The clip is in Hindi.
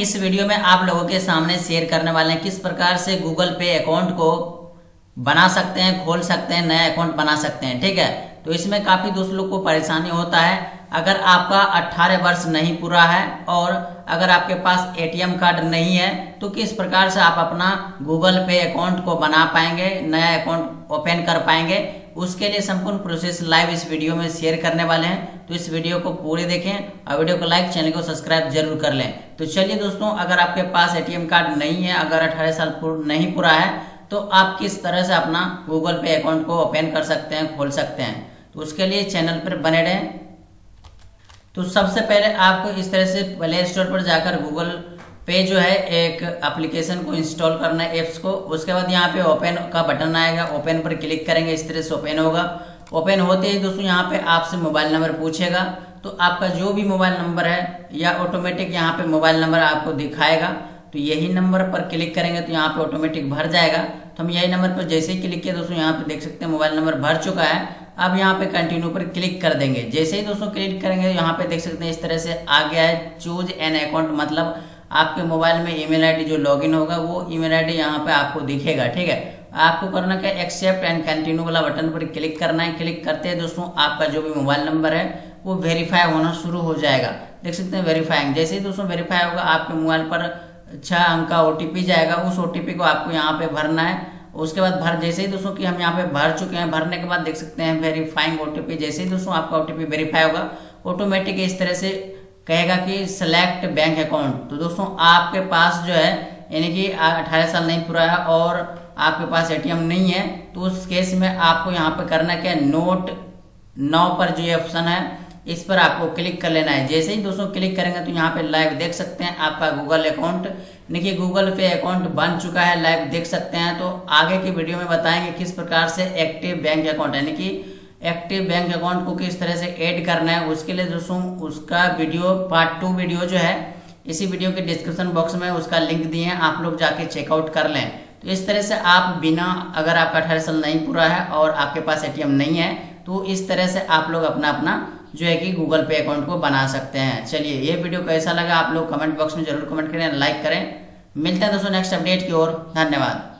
इस वीडियो में आप लोगों के सामने शेयर करने वाले हैं किस प्रकार से गूगल पे अकाउंट को बना सकते हैं, खोल सकते हैं, नया अकाउंट बना सकते हैं। ठीक है, तो इसमें काफी दोस्त लोग को परेशानी होता है। अगर आपका 18 वर्ष नहीं पूरा है और अगर आपके पास ATM कार्ड नहीं है तो किस प्रकार से आप अपना गूगल पे अकाउंट को बना पाएंगे, नया अकाउंट ओपन कर पाएंगे। उसके लिए संपूर्ण प्रोसेस लाइव इस वीडियो में शेयर करने वाले हैं, तो इस वीडियो को पूरे देखें और वीडियो को लाइक, चैनल को सब्सक्राइब जरूर कर लें। तो चलिए दोस्तों, अगर आपके पास ATM कार्ड नहीं है, अगर 18 साल नहीं पूरा है तो आप किस तरह से अपना गूगल पे अकाउंट को ओपन कर सकते हैं, खोल सकते हैं। तो उसके लिए चैनल पर बने रहें। तो सबसे पहले आपको इस तरह से प्ले स्टोर पर जाकर गूगल पे जो है एक एप्लीकेशन को इंस्टॉल करना है, ऐप्स को। उसके बाद यहाँ पे ओपन का बटन आएगा, ओपन पर क्लिक करेंगे, इस तरह से ओपन होगा। ओपन होते ही दोस्तों यहाँ पे आपसे मोबाइल नंबर पूछेगा, तो आपका जो भी मोबाइल नंबर है या ऑटोमेटिक यहाँ पे मोबाइल नंबर आपको दिखाएगा, तो यही नंबर पर क्लिक करेंगे तो यहाँ पे ऑटोमेटिक भर जाएगा। तो हम यही नंबर पर जैसे ही क्लिक किया दोस्तों यहाँ पे देख सकते हैं मोबाइल नंबर भर चुका है। अब यहाँ पे कंटिन्यू पर क्लिक कर देंगे। जैसे ही दोस्तों क्लिक करेंगे यहाँ पे देख सकते हैं इस तरह से आ गया है चूज एन अकाउंट, मतलब आपके मोबाइल में ईमेल आईडी जो लॉगिन होगा वो ईमेल आईडी यहाँ पे आपको दिखेगा। ठीक है, आपको करना क्या, एक्सेप्ट एंड कंटिन्यू वाला बटन पर क्लिक करना है। क्लिक करते हैं दोस्तों आपका जो भी मोबाइल नंबर है वो वेरीफाई होना शुरू हो जाएगा। देख सकते हैं वेरीफाइंग, जैसे ही दोस्तों वेरीफाई होगा आपके मोबाइल पर 6 अंक का OTP जाएगा। उस OTP को आपको यहाँ पे भरना है। उसके बाद जैसे ही दोस्तों कि हम यहाँ पे भर चुके हैं, भरने के बाद देख सकते हैं वेरीफाइंग OTP। जैसे ही दोस्तों आपका OTP वेरीफाई होगा ऑटोमेटिक इस तरह से कहेगा कि सेलेक्ट बैंक अकाउंट। तो दोस्तों आपके पास जो है यानी कि 18 साल नहीं पूरा है और आपके पास ATM नहीं है, तो उस केस में आपको यहाँ पे करना क्या है, नोट 9 पर जो ये ऑप्शन है इस पर आपको क्लिक कर लेना है। जैसे ही दोस्तों क्लिक करेंगे तो यहाँ पे लाइव देख सकते हैं आपका गूगल अकाउंट यानी कि गूगल पे अकाउंट बन चुका है, लाइव देख सकते हैं। तो आगे की वीडियो में बताएंगे किस प्रकार से एक्टिव बैंक अकाउंट यानी कि एक्टिव बैंक अकाउंट को किस तरह से ऐड करना है। उसके लिए दोस्तों उसका वीडियो पार्ट 2 वीडियो जो है इसी वीडियो के डिस्क्रिप्शन बॉक्स में उसका लिंक दिए हैं, आप लोग जाके चेकआउट कर लें। तो इस तरह से आप बिना, अगर आपका 18 साल नहीं पूरा है और आपके पास ATM नहीं है, तो इस तरह से आप लोग अपना अपना जो है कि गूगल पे अकाउंट को बना सकते हैं। चलिए, ये वीडियो कैसा लगा आप लोग कमेंट बॉक्स में जरूर कमेंट करें, लाइक करें। मिलते हैं दोस्तों नेक्स्ट अपडेट की ओर। धन्यवाद।